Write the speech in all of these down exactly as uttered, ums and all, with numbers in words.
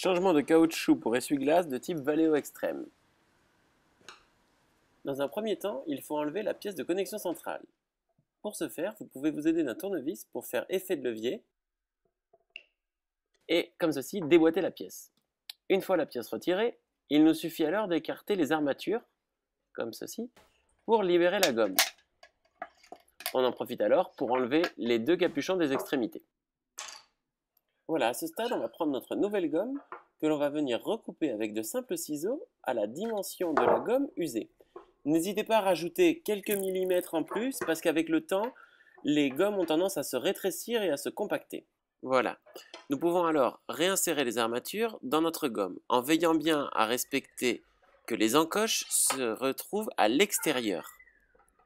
Changement de caoutchouc pour essuie-glace de type Valéo Extrême. Dans un premier temps, il faut enlever la pièce de connexion centrale. Pour ce faire, vous pouvez vous aider d'un tournevis pour faire effet de levier et, comme ceci, déboîter la pièce. Une fois la pièce retirée, il nous suffit alors d'écarter les armatures, comme ceci, pour libérer la gomme. On en profite alors pour enlever les deux capuchons des extrémités. Voilà, à ce stade, on va prendre notre nouvelle gomme que l'on va venir recouper avec de simples ciseaux à la dimension de la gomme usée. N'hésitez pas à rajouter quelques millimètres en plus parce qu'avec le temps, les gommes ont tendance à se rétrécir et à se compacter. Voilà. Nous pouvons alors réinsérer les armatures dans notre gomme en veillant bien à respecter que les encoches se retrouvent à l'extérieur.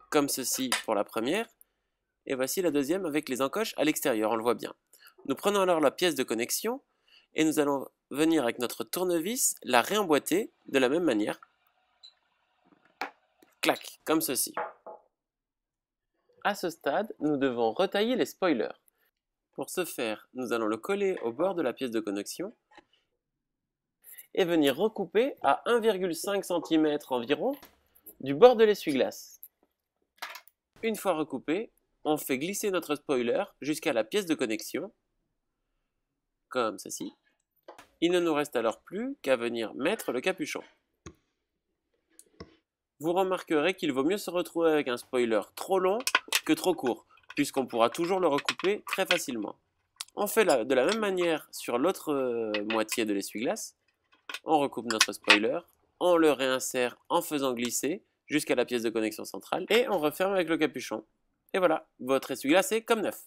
Comme ceci pour la première. Et voici la deuxième avec les encoches à l'extérieur, on le voit bien. Nous prenons alors la pièce de connexion et nous allons venir avec notre tournevis la réemboîter de la même manière. Clac, comme ceci. À ce stade, nous devons retailler les spoilers. Pour ce faire, nous allons le coller au bord de la pièce de connexion et venir recouper à un virgule cinq centimètre environ du bord de l'essuie-glace. Une fois recoupé, on fait glisser notre spoiler jusqu'à la pièce de connexion. Comme ceci. Il ne nous reste alors plus qu'à venir mettre le capuchon. Vous remarquerez qu'il vaut mieux se retrouver avec un spoiler trop long que trop court, puisqu'on pourra toujours le recouper très facilement. On fait de la même manière sur l'autre moitié de l'essuie-glace. On recoupe notre spoiler, on le réinsère en faisant glisser jusqu'à la pièce de connexion centrale, et on referme avec le capuchon. Et voilà, votre essuie-glace est comme neuf.